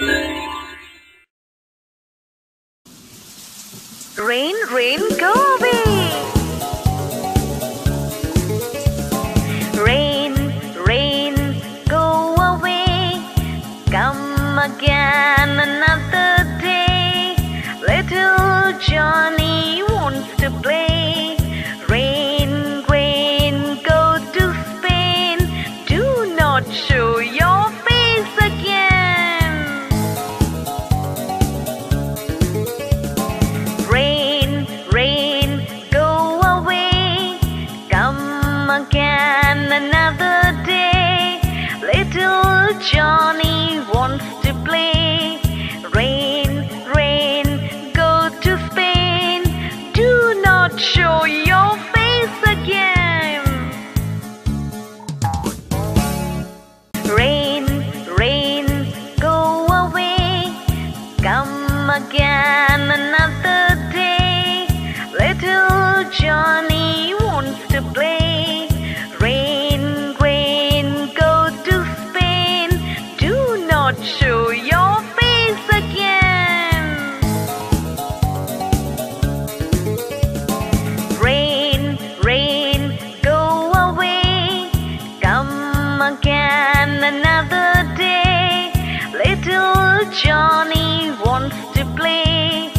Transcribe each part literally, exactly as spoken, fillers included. Rain, rain, go away. Rain, rain, go away. Come again another day. Little Johnny wants to play. Rain, rain, go to Spain. Do not show your face again. Another day, little Johnny wants to play. Rain, rain, go to Spain. Do not show your face again. Rain, rain, go away. Come again another day. Little Johnny wants to play. Rain, rain, go to Spain. Do not show your face again. Rain, rain, go away. Come again another day. Little Johnny wants to play.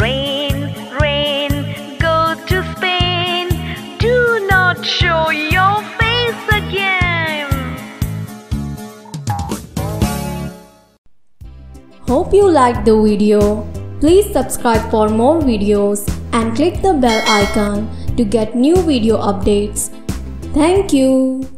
Rain, rain, go to Spain. Do not show your face again. Hope you liked the video. Please subscribe for more videos and click the bell icon to get new video updates. Thank you.